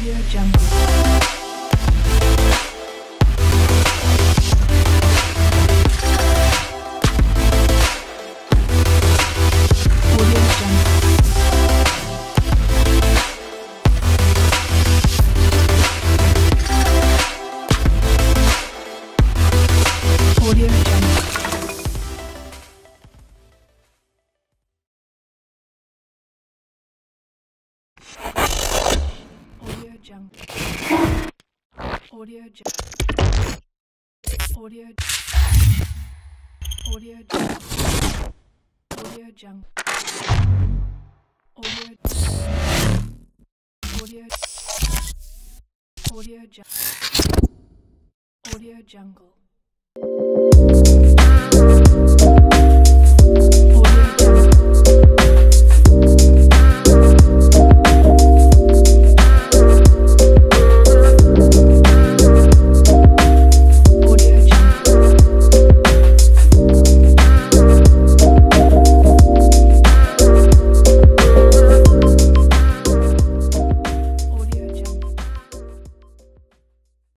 AudioJungle. AudioJungle.